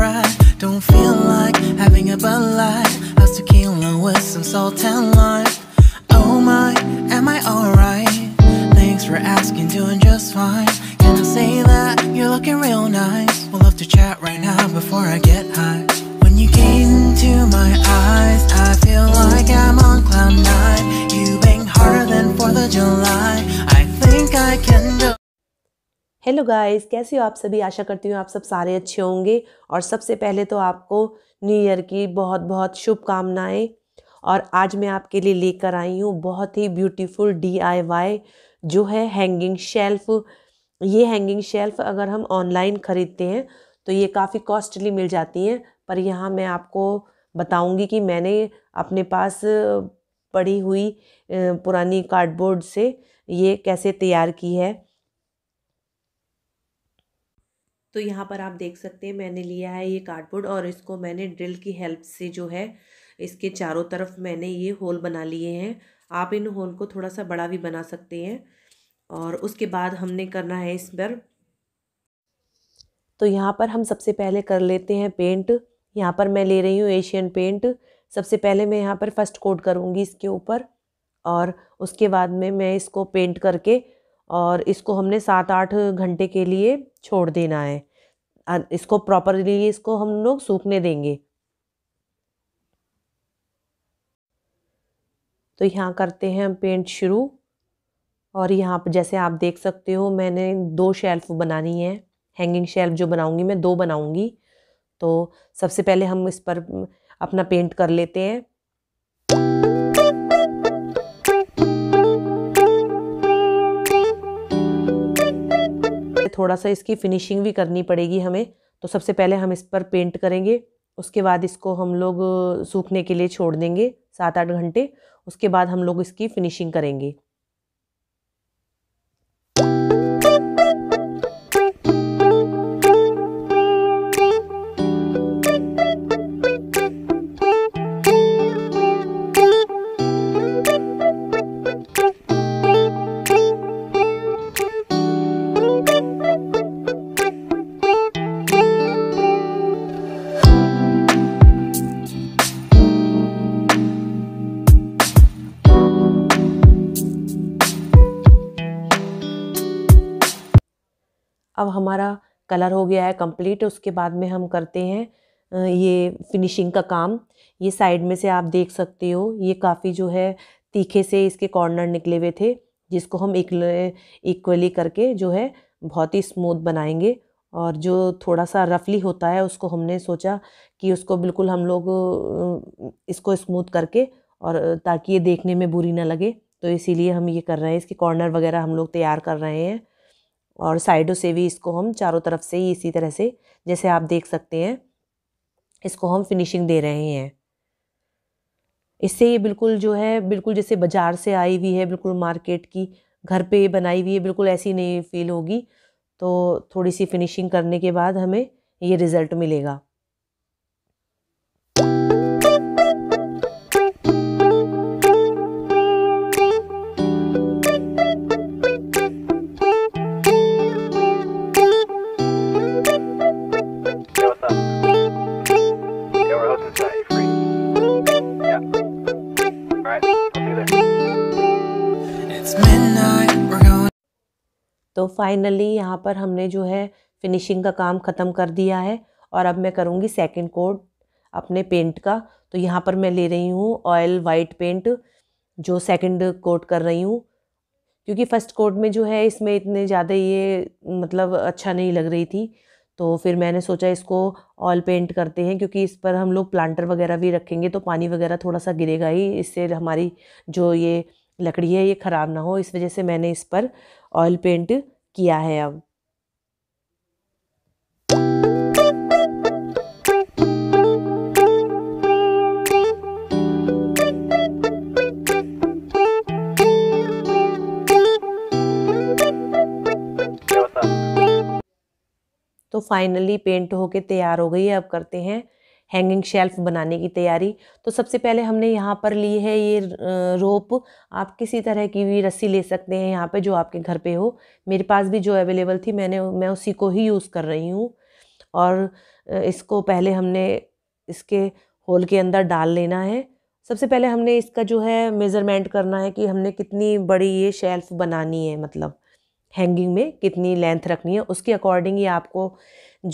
right. Don't feel like having a Bud Light, house tequila with some salt and lime. Oh my, am I alright? Thanks for asking, doing just fine. Can I say that you're looking real nice? We'll love to chat right now before I get high. When you gaze into my eyes, I feel like I'm on cloud nine. You bang harder than 4th of July. I think I can do. Hello guys, कैसे हो आप सभी। आशा करती हूँ आप सब सारे अच्छे होंगे। और सबसे पहले तो आपको न्यू ईयर की बहुत बहुत शुभकामनाएं। और आज मैं आपके लिए लेकर आई हूँ बहुत ही ब्यूटीफुल DIY जो है हैंगिंग शेल्फ़। ये हैंगिंग शेल्फ़ अगर हम ऑनलाइन ख़रीदते हैं तो ये काफ़ी कॉस्टली मिल जाती हैं, पर यहाँ मैं आपको बताऊँगी कि मैंने अपने पास पड़ी हुई पुरानी कार्डबोर्ड से ये कैसे तैयार की है। तो यहाँ पर आप देख सकते हैं मैंने लिया है ये कार्डबोर्ड और इसको मैंने ड्रिल की हेल्प से जो है इसके चारों तरफ मैंने ये होल बना लिए हैं। आप इन होल को थोड़ा सा बड़ा भी बना सकते हैं। और उसके बाद हमने करना है इस पर, तो यहाँ पर हम सबसे पहले कर लेते हैं पेंट। यहाँ पर मैं ले रही हूँ एशियन पेंट। सबसे पहले मैं यहाँ पर फर्स्ट कोट करूँगी इसके ऊपर और उसके बाद में मैं इसको पेंट करके और इसको हमने 7-8 घंटे के लिए छोड़ देना है। इसको प्रॉपरली इसको हम लोग सूखने देंगे। तो यहाँ करते हैं हम पेंट शुरू। और यहाँ पर जैसे आप देख सकते हो मैंने 2 शेल्फ़ बनानी है। हैंगिंग शेल्फ़ जो बनाऊंगी मैं 2 बनाऊंगी। तो सबसे पहले हम इस पर अपना पेंट कर लेते हैं। थोड़ा सा इसकी फिनिशिंग भी करनी पड़ेगी हमें, तो सबसे पहले हम इस पर पेंट करेंगे। उसके बाद इसको हम लोग सूखने के लिए छोड़ देंगे 7-8 घंटे। उसके बाद हम लोग इसकी फिनिशिंग करेंगे। अब हमारा कलर हो गया है कंप्लीट। उसके बाद में हम करते हैं ये फिनिशिंग का काम। ये साइड में से आप देख सकते हो ये काफ़ी जो है तीखे से इसके कॉर्नर निकले हुए थे, जिसको हम इक्वली करके जो है बहुत ही स्मूथ बनाएंगे। और जो थोड़ा सा रफली होता है उसको हमने सोचा कि उसको बिल्कुल हम लोग इसको स्मूथ करके, और ताकि ये देखने में बुरी ना लगे, तो इसीलिए हम ये कर रहे हैं। इसके कॉर्नर वगैरह हम लोग तैयार कर रहे हैं और साइडों से भी इसको हम चारों तरफ से ही इसी तरह से जैसे आप देख सकते हैं इसको हम फिनिशिंग दे रहे हैं। इससे ये बिल्कुल जो है बिल्कुल जैसे बाज़ार से आई हुई है, बिल्कुल मार्केट की घर पे बनाई हुई है, बिल्कुल ऐसी नहीं फील होगी। तो थोड़ी सी फिनिशिंग करने के बाद हमें ये रिज़ल्ट मिलेगा। तो फाइनली यहाँ पर हमने जो है फिनिशिंग का काम ख़त्म कर दिया है। और अब मैं करूँगी सेकंड कोट अपने पेंट का। तो यहाँ पर मैं ले रही हूँ ऑयल वाइट पेंट जो सेकंड कोट कर रही हूँ, क्योंकि फ़र्स्ट कोट में जो है इसमें इतने ज़्यादा ये मतलब अच्छा नहीं लग रही थी। तो फिर मैंने सोचा इसको ऑयल पेंट करते हैं, क्योंकि इस पर हम लोग प्लांटर वगैरह भी रखेंगे तो पानी वगैरह थोड़ा सा गिरेगा ही, इससे हमारी जो ये लकड़ी है ये ख़राब ना हो। इस वजह से मैंने इस पर ऑयल पेंट किया है। अब तो फाइनली पेंट होके तैयार हो गई है। अब करते हैं हैंगिंग शेल्फ बनाने की तैयारी। तो सबसे पहले हमने यहाँ पर ली है ये रोप। आप किसी तरह की भी रस्सी ले सकते हैं यहाँ पे जो आपके घर पे हो। मेरे पास भी जो अवेलेबल थी मैं उसी को ही यूज़ कर रही हूँ। और इसको पहले हमने इसके होल के अंदर डाल लेना है। सबसे पहले हमने इसका जो है मेज़रमेंट करना है कि हमने कितनी बड़ी ये शेल्फ़ बनानी है, मतलब हैंगिंग में कितनी लेंथ रखनी है, उसके अकॉर्डिंग ये आपको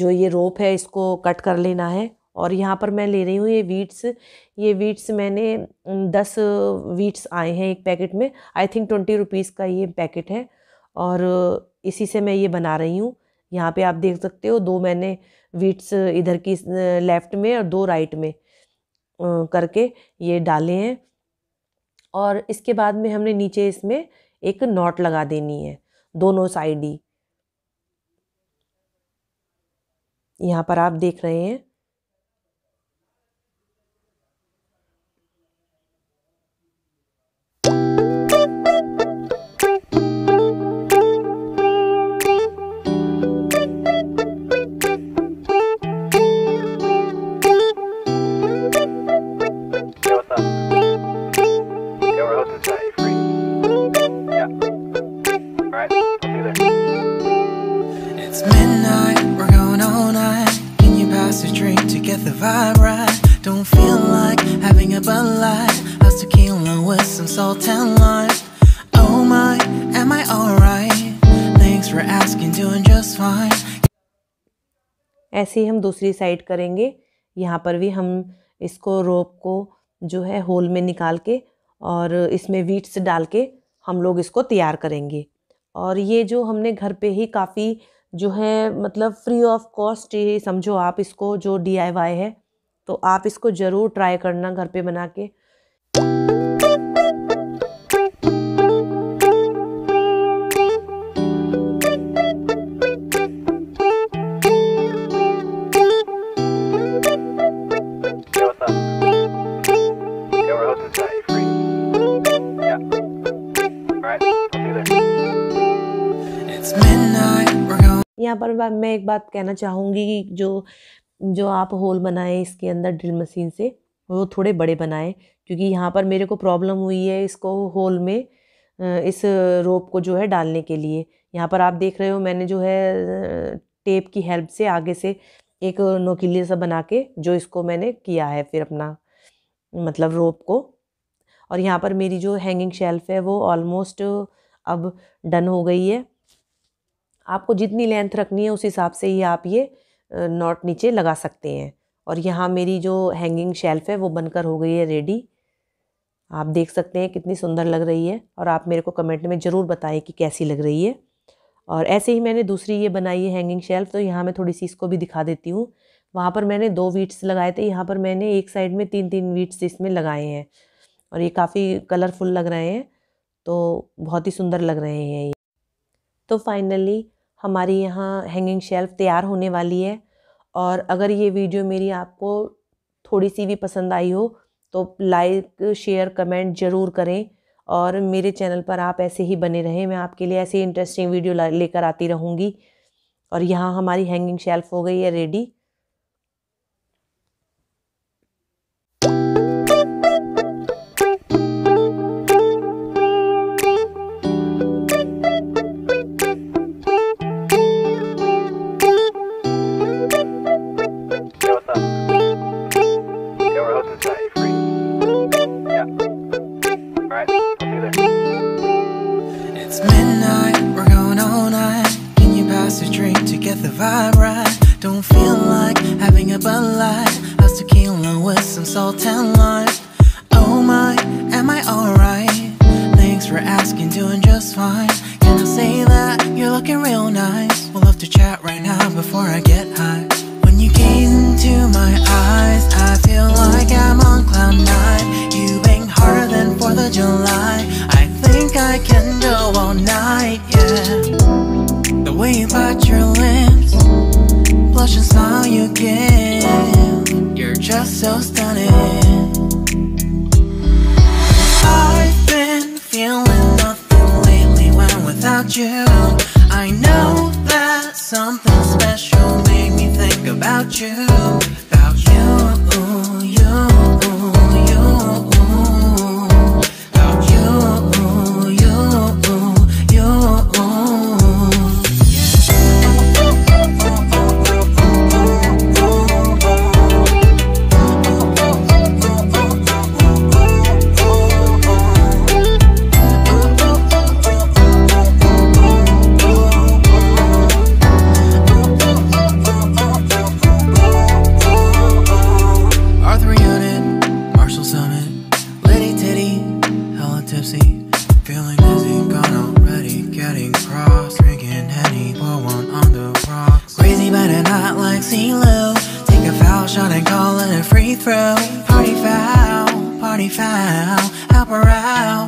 जो ये रोप है इसको कट कर लेना है। और यहाँ पर मैं ले रही हूँ ये वीट्स मैंने 10 वीट्स आए हैं एक पैकेट में, आई थिंक 20 रुपीज़ का ये पैकेट है और इसी से मैं ये बना रही हूँ। यहाँ पे आप देख सकते हो 2 मैंने वीट्स इधर की लेफ़्ट में और 2 राइट में करके ये डाले हैं। और इसके बाद में हमने नीचे इसमें एक नॉट लगा देनी है दोनों साइड ही। यहाँ पर आप देख रहे हैं ऐसे ही हम दूसरी साइड करेंगे। यहाँ पर भी हम इसको रोप को जो है होल में निकाल के और इसमें वीट्स डाल के हम लोग इसको तैयार करेंगे। और ये जो हमने घर पे ही काफ़ी जो है मतलब फ्री ऑफ कॉस्ट ये समझो आप इसको, जो DIY है, तो आप इसको ज़रूर ट्राई करना घर पे बना के। यहाँ पर मैं एक बात कहना चाहूँगी कि जो आप होल बनाएं इसके अंदर ड्रिल मशीन से, वो थोड़े बड़े बनाएं, क्योंकि यहाँ पर मेरे को प्रॉब्लम हुई है इसको होल में इस रोप को जो है डालने के लिए। यहाँ पर आप देख रहे हो मैंने जो है टेप की हेल्प से आगे से एक नोकीले सा बना के जो इसको मैंने किया है फिर अपना मतलब रोप को। और यहाँ पर मेरी जो हैंगिंग शेल्फ है वो ऑलमोस्ट अब डन हो गई है। आपको जितनी लेंथ रखनी है उस हिसाब से ही आप ये नॉट नीचे लगा सकते हैं। और यहाँ मेरी जो हैंगिंग शेल्फ है वो बनकर हो गई है रेडी। आप देख सकते हैं कितनी सुंदर लग रही है और आप मेरे को कमेंट में ज़रूर बताएं कि कैसी लग रही है। और ऐसे ही मैंने दूसरी ये बनाई है हैंगिंग शेल्फ, तो यहाँ मैं थोड़ी सी इसको भी दिखा देती हूँ। वहाँ पर मैंने 2 वीट्स लगाए थे, यहाँ पर मैंने एक साइड में 3-3 वीट्स इसमें लगाए हैं और ये काफ़ी कलरफुल लग रहे हैं, तो बहुत ही सुंदर लग रहे हैं ये। तो फाइनली हमारी यहाँ हैंगिंग शेल्फ तैयार होने वाली है। और अगर ये वीडियो मेरी आपको थोड़ी सी भी पसंद आई हो तो लाइक शेयर कमेंट ज़रूर करें और मेरे चैनल पर आप ऐसे ही बने रहें। मैं आपके लिए ऐसे इंटरेस्टिंग वीडियो लेकर आती रहूँगी। और यहाँ हमारी हैंगिंग शेल्फ हो गई है ready. down and call it a free throw. Party foul, party foul. Help her out,